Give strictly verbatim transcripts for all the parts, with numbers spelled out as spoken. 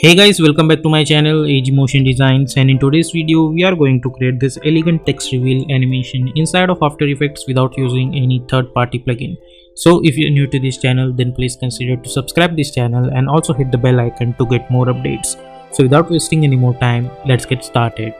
Hey guys, welcome back to my channel Age Motion Designs, and in today's video we are going to create this elegant text reveal animation inside of After Effects without using any third party plugin. So if you're new to this channel, then please consider to subscribe this channel and also hit the bell icon to get more updates. So without wasting any more time, let's get started.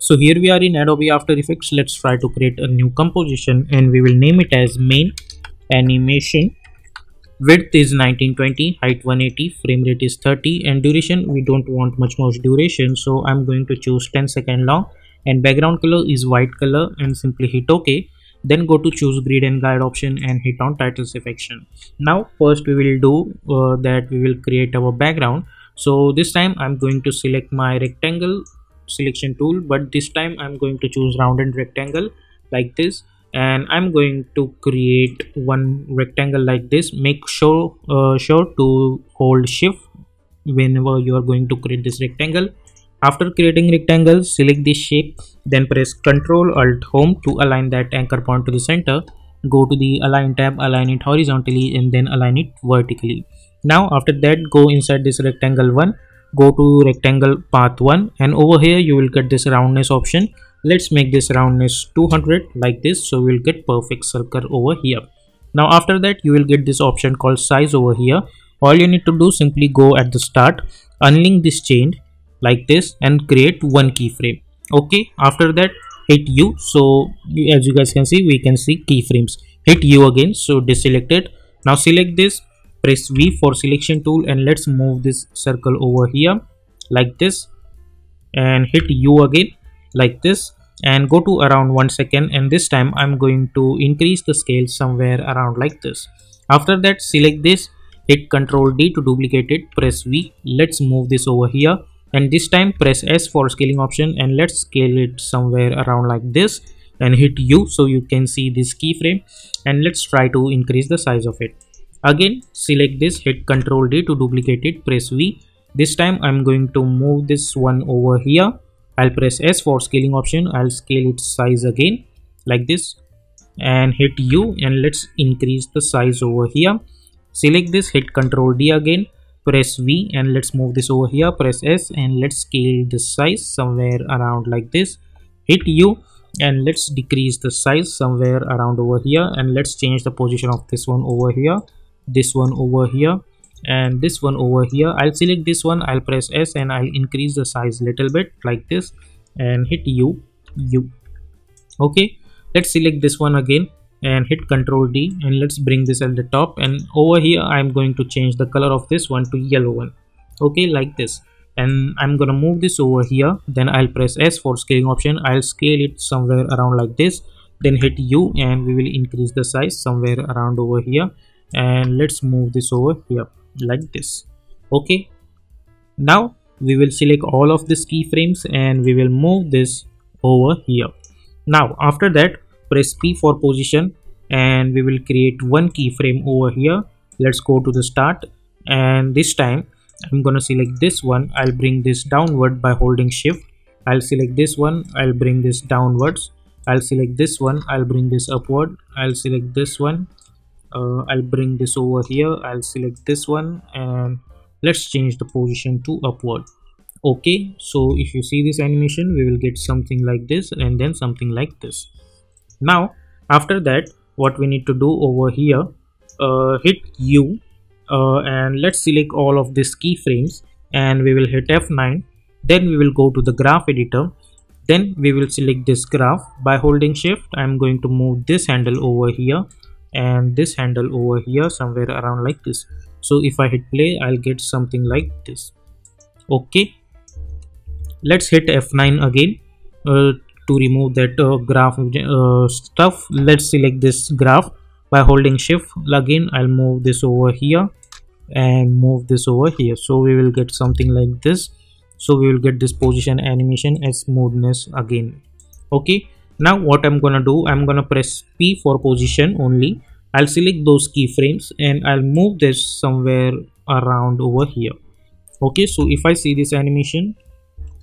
So here we are in Adobe After Effects. Let's try to create a new composition and we will name it as main animation. Width is nineteen twenty, height one eighty, frame rate is thirty, and duration, we don't want much more duration, so I'm going to choose ten second long, and background color is white color, and simply hit OK. Then go to choose grid and guide option and hit on title selection. Now first we will do uh, that we will create our background. So this time I'm going to select my rectangle selection tool, but this time I'm going to choose round and rectangle like this, and I'm going to create one rectangle like this. Make sure uh, sure to hold shift whenever you are going to create this rectangle. After creating rectangle, select this shape, then press Ctrl Alt Home to align that anchor point to the center. Go to the align tab, align it horizontally and then align it vertically. Now after that, go inside this rectangle one, go to rectangle path one, and over here you will get this roundness option. Let's make this roundness two hundred like this, so we'll get perfect circle over here. Now after that, you will get this option called size over here. All you need to do, simply go at the start, unlink this chain like this and create one keyframe. Okay, after that hit U, so as you guys can see, we can see keyframes. Hit U again, so deselect it. Now select this, press V for selection tool, and let's move this circle over here like this, and hit U again like this, and go to around one second, and this time I'm going to increase the scale somewhere around like this. After that, select this, hit Ctrl D to duplicate it, press V, let's move this over here, and this time press S for scaling option, and let's scale it somewhere around like this, and hit U so you can see this keyframe, and let's try to increase the size of it. Again select this, hit Ctrl D to duplicate it, press V. This time I'm going to move this one over here. I'll press S for scaling option, I'll scale its size again like this, and hit U, and let's increase the size over here. Select this, hit Ctrl D again, press V, and let's move this over here, press S, and let's scale the size somewhere around like this. Hit U, and let's decrease the size somewhere around over here, and let's change the position of this one over here, this one over here, and this one over here. I'll select this one, I'll press S, and I'll increase the size little bit like this, and hit U, U. Okay, let's select this one again and hit Ctrl D, and let's bring this at the top, and over here I'm going to change the color of this one to yellow one, okay, like this, and I'm gonna move this over here. Then I'll press S for scaling option, I'll scale it somewhere around like this, then hit U, and we will increase the size somewhere around over here, and let's move this over here like this. Okay, now we will select all of these keyframes and we will move this over here. Now after that, press P for position, and we will create one keyframe over here. Let's go to the start, and this time I'm gonna select this one, I'll bring this downward by holding shift. I'll select this one, I'll bring this downwards. I'll select this one, I'll bring this upward. I'll select this one, Uh, I'll bring this over here, I'll select this one, and let's change the position to upward. Okay, so if you see this animation, we will get something like this and then something like this. Now after that, what we need to do over here, uh, hit U, uh, and let's select all of these keyframes, and we will hit F nine. Then we will go to the graph editor, then we will select this graph by holding shift. I'm going to move this handle over here and this handle over here somewhere around like this. So if I hit play, I'll get something like this. Okay, let's hit F nine again uh, to remove that uh, graph uh, stuff. Let's select this graph by holding shift again. I'll move this over here and move this over here, so we will get something like this. So we will get this position animation as smoothness again. Okay, now what I'm gonna do, I'm gonna press P for position only. I'll select those keyframes and I'll move this somewhere around over here. Okay, so if I see this animation,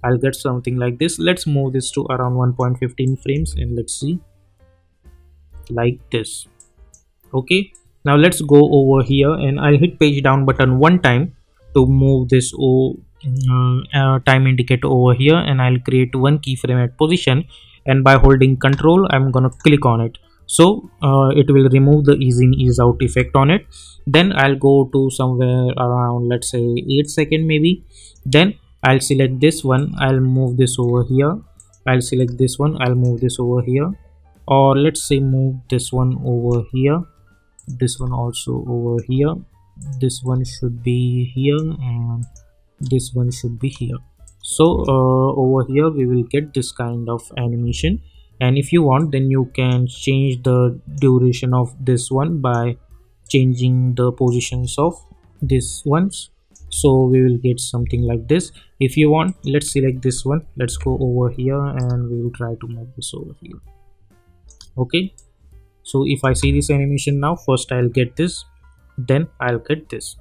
I'll get something like this. Let's move this to around one point one five frames and let's see, like this. Okay, now let's go over here and I'll hit page down button one time to move this oh, uh, time indicator over here, and I'll create one keyframe at position, and by holding control I'm gonna click on it. So uh, it will remove the ease in ease out effect on it. Then I'll go to somewhere around, let's say eight second maybe. Then I'll select this one, I'll move this over here, I'll select this one, I'll move this over here, or let's say move this one over here, this one also over here, this one should be here, and this one should be here. So uh, over here we will get this kind of animation, and if you want then you can change the duration of this one by changing the positions of these ones. So we will get something like this. If you want, let's select this one, let's go over here and we will try to move this over here. Okay, so if I see this animation now, first I'll get this, then I'll get this.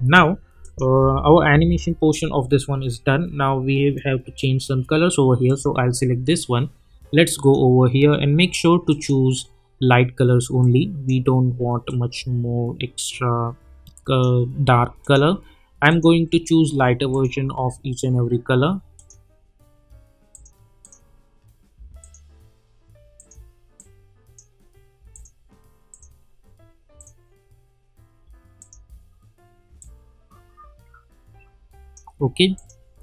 Now uh, our animation portion of this one is done. Now we have to change some colors over here, so I'll select this one. Let's go over here and make sure to choose light colors only. We don't want much more extra uh, dark color. I'm going to choose lighter version of each and every color. Okay,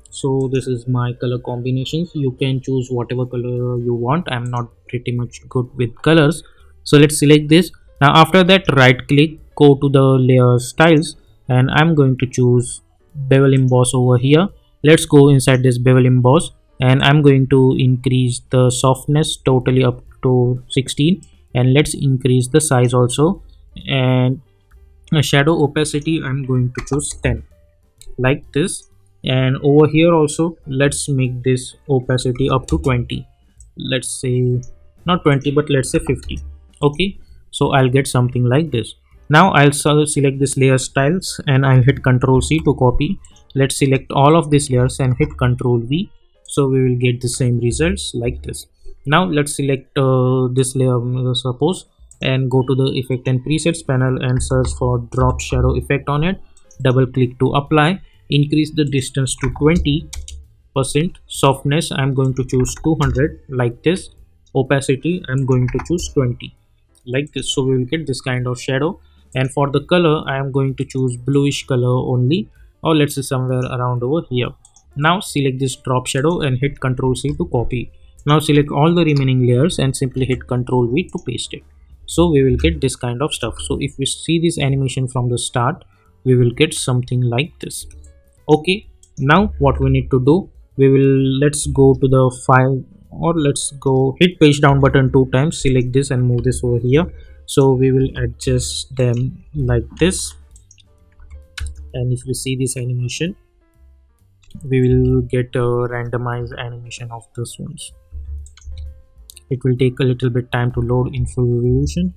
so this is my color combinations. You can choose whatever color you want. I'm not pretty much good with colors, so let's select this. Now after that, right click, go to the layer styles, and I'm going to choose bevel emboss over here. Let's go inside this bevel emboss, and I'm going to increase the softness totally up to sixteen, and let's increase the size also, and shadow opacity I'm going to choose ten, like this. And over here also, let's make this opacity up to twenty, let's say not twenty but let's say fifty. Okay, so I'll get something like this. Now I'll select this layer styles and I'll hit control C to copy. Let's select all of these layers and hit control V, so we will get the same results like this. Now let's select uh, this layer, suppose, and go to the effect and presets panel and search for drop shadow effect on it. Double click to apply. Increase the distance to twenty percent. Softness I'm going to choose two hundred, like this. Opacity I'm going to choose twenty, like this. So we will get this kind of shadow. And for the color, I am going to choose bluish color only, or let's say somewhere around over here. Now select this drop shadow and hit control C to copy. Now select all the remaining layers and simply hit control V to paste it. So we will get this kind of stuff. So if we see this animation from the start, we will get something like this. Okay, now what we need to do, we will, let's go to the file, or let's go hit page down button two times, select this and move this over here. So we will adjust them like this, and if you see this animation, we will get a randomized animation of those ones. It will take a little bit time to load in full resolution.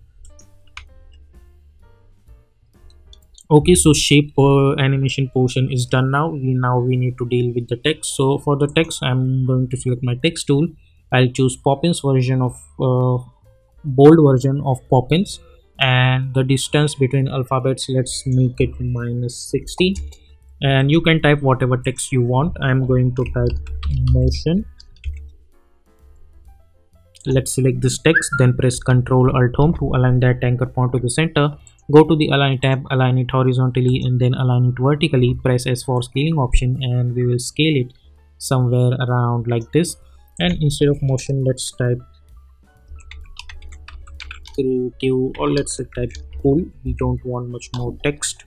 Okay, so shape uh, animation portion is done. Now we now we need to deal with the text. So for the text, I'm going to select my text tool. I'll choose Poppins version of uh, bold version of Poppins, and the distance between alphabets, let's make it minus sixty, and you can type whatever text you want. I'm going to type motion. Let's select this text, then press control alt home to align that anchor point to the center. Go to the align tab, align it horizontally and then align it vertically. Press S for scaling option, and we will scale it somewhere around like this. And instead of motion, let's type creative, or let's type cool. We don't want much more text.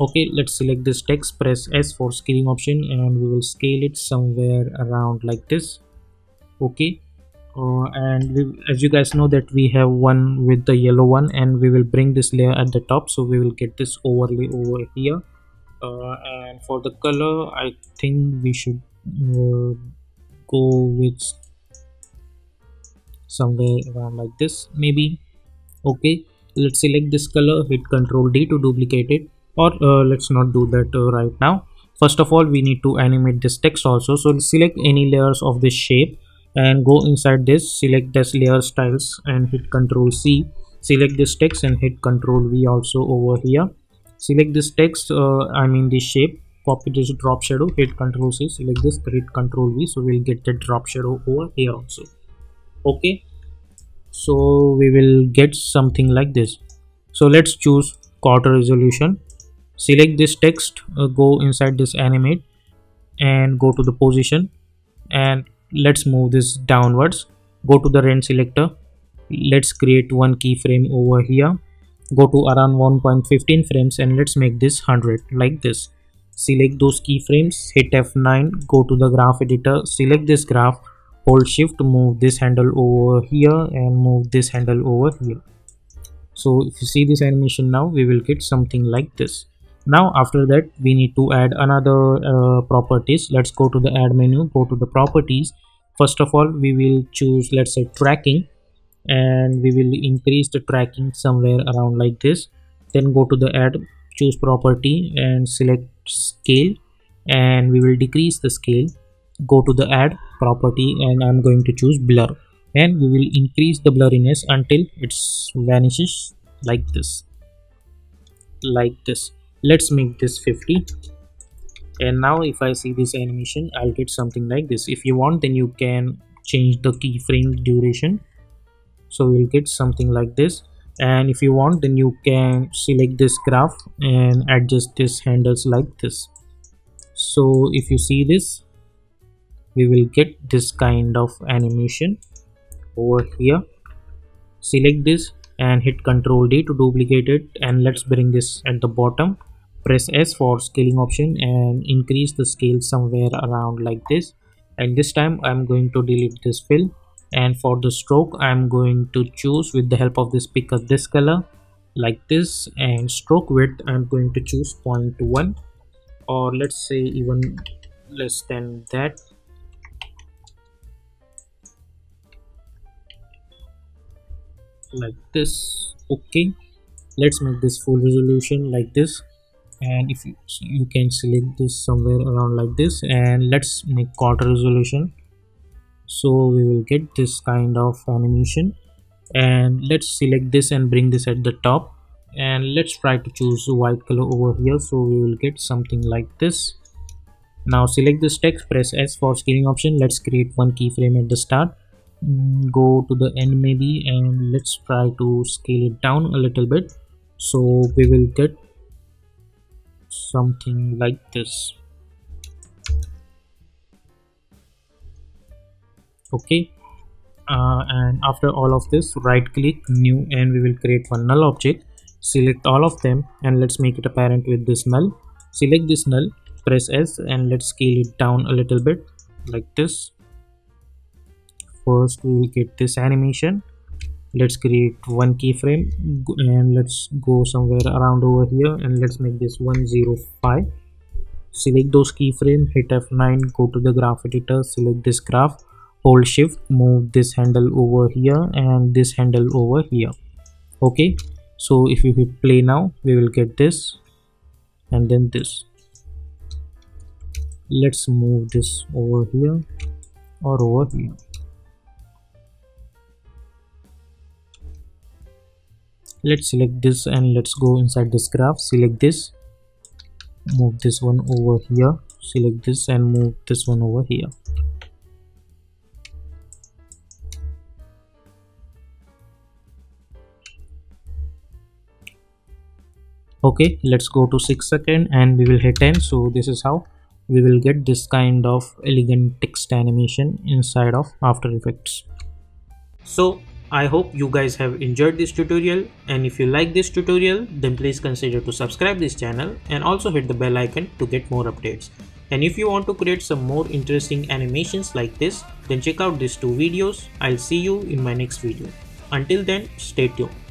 Okay, let's select this text, press S for scaling option, and we will scale it somewhere around like this. Okay. Uh, and we, as you guys know that we have one with the yellow one, and we will bring this layer at the top, so we will get this overlay over here. Uh, and for the color, I think we should uh, go with somewhere around like this maybe. Okay, let's select this color, hit control D to duplicate it, or uh, let's not do that uh, right now. First of all, we need to animate this text also. So select any layers of this shape and go inside this, select this layer styles and hit control C. Select this text and hit control V also over here. Select this text, uh, I mean this shape, copy this drop shadow, hit control C, select this, hit control V. So we'll get the drop shadow over here also. Okay, so we will get something like this. So let's choose quarter resolution. Select this text, uh, go inside this animate and go to the position and let's move this downwards. Go to the rend selector. Let's create one keyframe over here. Go to around one point one five frames and let's make this one hundred like this. Select those keyframes, hit F nine, go to the graph editor, select this graph, hold shift, move this handle over here and move this handle over here. So if you see this animation now, we will get something like this. Now after that, we need to add another uh, properties. Let's go to the add menu, go to the properties. First of all, we will choose, let's say, tracking. And we will increase the tracking somewhere around like this. Then go to the add, choose property and select scale, and we will decrease the scale. Go to the add property and I'm going to choose blur, and we will increase the blurriness until it vanishes like this, like this. Let's make this fifty. And now if I see this animation, I'll get something like this. If you want, then you can change the keyframe duration. So we'll get something like this, and if you want, then you can select this graph and adjust this handles like this. So if you see this, we will get this kind of animation over here. Select this and hit control D to duplicate it, and let's bring this at the bottom. Press S for scaling option and increase the scale somewhere around like this. And this time I'm going to delete this fill. And for the stroke, I'm going to choose, with the help of this picker, this color like this, and stroke width I'm going to choose zero point one, or let's say even less than that. Like this. Okay, let's make this full resolution like this, and if you, you can select this somewhere around like this, and let's make quarter resolution. So we will get this kind of animation, and let's select this and bring this at the top, and let's try to choose white color over here. So we will get something like this. Now select this text, press S for scaling option. Let's create one keyframe at the start. Go to the end maybe, and let's try to scale it down a little bit. So we will get something like this. Okay, uh, and after all of this, right click, new, and we will create one null object. Select all of them and let's make it apparent with this null. Select this null, press S, and let's scale it down a little bit like this. First we will get this animation. Let's create one keyframe and let's go somewhere around over here, and let's make this one zero five. Select those keyframe, hit F nine, go to the graph editor, select this graph, hold shift, move this handle over here and this handle over here. Okay, so if you hit play now, we will get this and then this. Let's move this over here or over here. Let's select this and let's go inside this graph. Select this, move this one over here, select this and move this one over here. Okay, let's go to six seconds and we will hit end. So this is how we will get this kind of elegant text animation inside of After Effects. So I hope you guys have enjoyed this tutorial, and if you like this tutorial, then please consider to subscribe this channel and also hit the bell icon to get more updates. And if you want to create some more interesting animations like this, then check out these two videos. I'll see you in my next video. Until then, stay tuned.